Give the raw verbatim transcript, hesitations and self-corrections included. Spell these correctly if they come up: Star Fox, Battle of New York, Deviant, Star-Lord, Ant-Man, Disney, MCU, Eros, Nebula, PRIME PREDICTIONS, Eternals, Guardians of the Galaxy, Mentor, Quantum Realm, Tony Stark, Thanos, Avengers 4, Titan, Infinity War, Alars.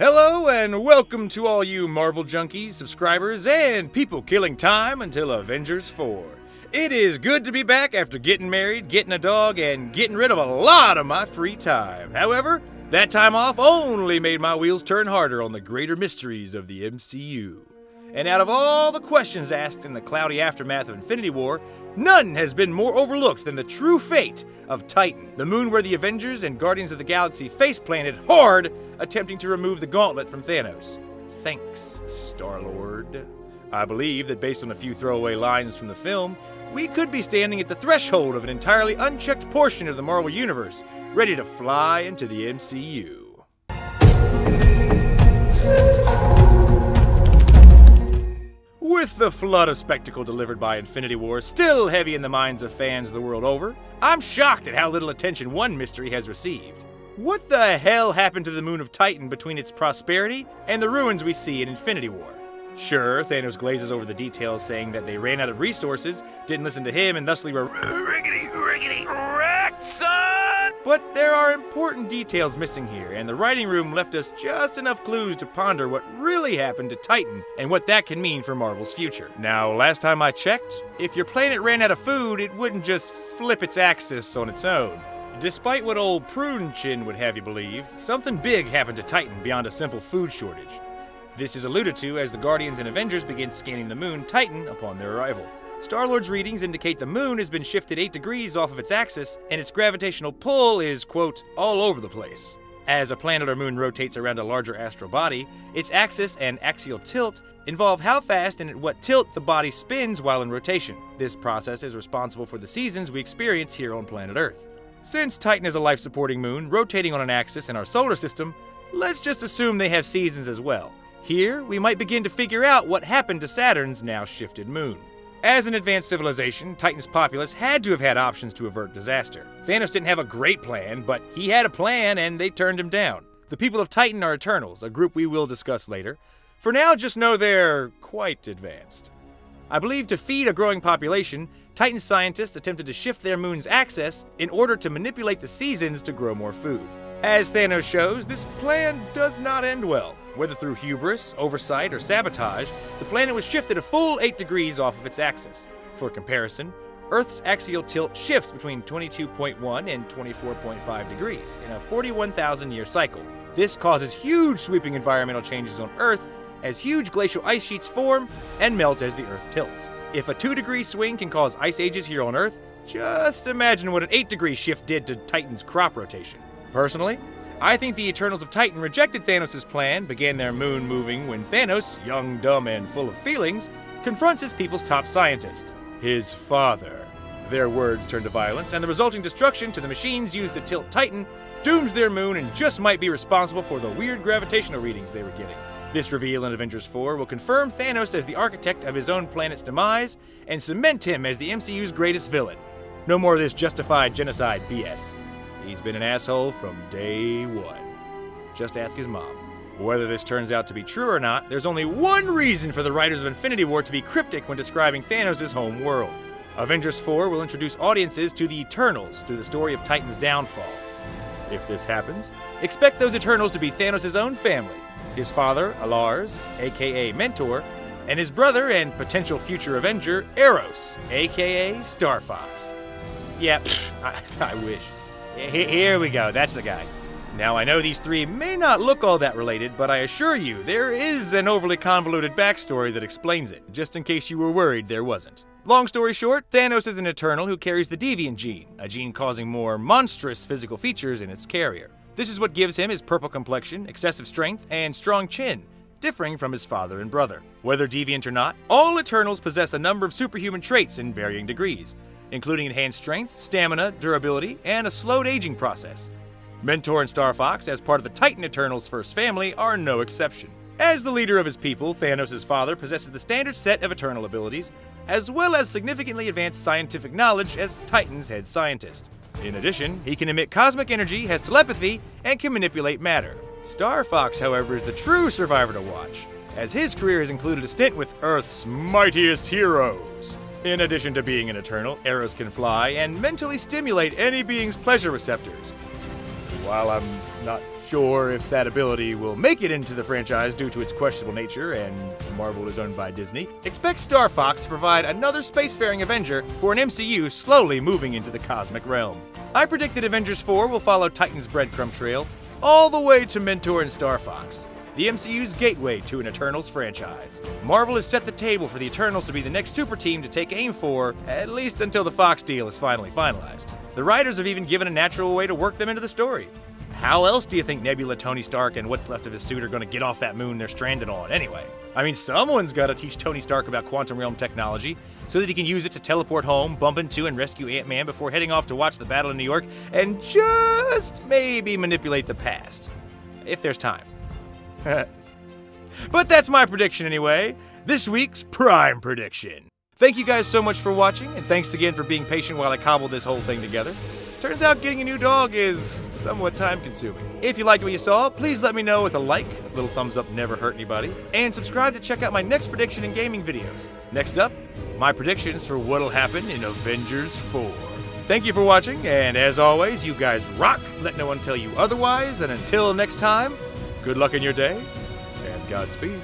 Hello and welcome to all you Marvel junkies, subscribers, and people killing time until Avengers four. It is good to be back after getting married, getting a dog, and getting rid of a lot of my free time. However, that time off only made my wheels turn harder on the greater mysteries of the M C U. And out of all the questions asked in the cloudy aftermath of Infinity War, none has been more overlooked than the true fate of Titan, the moon where the Avengers and Guardians of the Galaxy face-planted hard, attempting to remove the gauntlet from Thanos. Thanks, Star-Lord. I believe that based on a few throwaway lines from the film, we could be standing at the threshold of an entirely unchecked portion of the Marvel Universe, ready to fly into the M C U. With the flood of spectacle delivered by Infinity War still heavy in the minds of fans the world over, I'm shocked at how little attention one mystery has received. What the hell happened to the moon of Titan between its prosperity and the ruins we see in Infinity War? Sure, Thanos glazes over the details, saying that they ran out of resources, didn't listen to him, and thusly were riggedy, riggedy, wrecked, son! But there are important details missing here, and the writing room left us just enough clues to ponder what really happened to Titan and what that can mean for Marvel's future. Now, last time I checked, if your planet ran out of food, it wouldn't just flip its axis on its own. Despite what old Prudentchin would have you believe, something big happened to Titan beyond a simple food shortage. This is alluded to as the Guardians and Avengers begin scanning the moon Titan upon their arrival. Star-Lord's readings indicate the moon has been shifted eight degrees off of its axis, and its gravitational pull is, quote, all over the place. As a planet or moon rotates around a larger astral body, its axis and axial tilt involve how fast and at what tilt the body spins while in rotation. This process is responsible for the seasons we experience here on planet Earth. Since Titan is a life-supporting moon rotating on an axis in our solar system, let's just assume they have seasons as well. Here, we might begin to figure out what happened to Saturn's now shifted moon. As an advanced civilization, Titan's populace had to have had options to avert disaster. Thanos didn't have a great plan, but he had a plan and they turned him down. The people of Titan are Eternals, a group we will discuss later. For now, just know they're quite advanced. I believe to feed a growing population, Titan scientists attempted to shift their moon's axis in order to manipulate the seasons to grow more food. As Thanos shows, this plan does not end well. Whether through hubris, oversight, or sabotage, the planet was shifted a full eight degrees off of its axis. For comparison, Earth's axial tilt shifts between twenty-two point one and twenty-four point five degrees in a forty-one thousand year cycle. This causes huge sweeping environmental changes on Earth as huge glacial ice sheets form and melt as the Earth tilts. If a two degree swing can cause ice ages here on Earth, just imagine what an eight degree shift did to Titan's crop rotation. Personally, I think the Eternals of Titan rejected Thanos' plan, began their moon moving when Thanos, young, dumb, and full of feelings, confronts his people's top scientist, his father. Their words turn to violence, and the resulting destruction to the machines used to tilt Titan dooms their moon and just might be responsible for the weird gravitational readings they were getting. This reveal in Avengers four will confirm Thanos as the architect of his own planet's demise and cement him as the M C U's greatest villain. No more of this justified genocide B S. He's been an asshole from day one. Just ask his mom. Whether this turns out to be true or not, there's only one reason for the writers of Infinity War to be cryptic when describing Thanos' home world. Avengers four will introduce audiences to the Eternals through the story of Titan's downfall. If this happens, expect those Eternals to be Thanos' own family, his father, Alars, aka Mentor, and his brother and potential future Avenger, Eros, aka Star Fox. Yeah, I, I wish. Here we go, that's the guy. Now I know these three may not look all that related, but I assure you there is an overly convoluted backstory that explains it, just in case you were worried there wasn't. Long story short, Thanos is an Eternal who carries the Deviant gene, a gene causing more monstrous physical features in its carrier. This is what gives him his purple complexion, excessive strength, and strong chin, differing from his father and brother. Whether Deviant or not, all Eternals possess a number of superhuman traits in varying degrees, including enhanced strength, stamina, durability, and a slowed aging process. Mentor and Star Fox, as part of the Titan Eternals' first family, are no exception. As the leader of his people, Thanos' father possesses the standard set of Eternal abilities, as well as significantly advanced scientific knowledge as Titan's head scientist. In addition, he can emit cosmic energy, has telepathy, and can manipulate matter. Star Fox, however, is the true survivor to watch, as his career has included a stint with Earth's mightiest heroes. In addition to being an Eternal, Eros can fly and mentally stimulate any being's pleasure receptors. While I'm not sure if that ability will make it into the franchise due to its questionable nature, and Marvel is owned by Disney, expect Star Fox to provide another spacefaring Avenger for an M C U slowly moving into the cosmic realm. I predict that Avengers four will follow Titan's breadcrumb trail all the way to Mentor and Star Fox, the M C U's gateway to an Eternals franchise. Marvel has set the table for the Eternals to be the next super team to take aim for, at least until the Fox deal is finally finalized. The writers have even given a natural way to work them into the story. How else do you think Nebula, Tony Stark, and what's left of his suit are going to get off that moon they're stranded on anyway? I mean, someone's got to teach Tony Stark about Quantum Realm technology so that he can use it to teleport home, bump into and rescue Ant-Man before heading off to watch the Battle of New York and just maybe manipulate the past. If there's time. But that's my prediction anyway, this week's Prime Prediction. Thank you guys so much for watching, and thanks again for being patient while I cobbled this whole thing together. Turns out getting a new dog is somewhat time-consuming. If you liked what you saw, please let me know with a like, a little thumbs up never hurt anybody, and subscribe to check out my next prediction and gaming videos. Next up, my predictions for what'll happen in Avengers four. Thank you for watching, and as always, you guys rock. Let no one tell you otherwise, and until next time, good luck in your day, and Godspeed.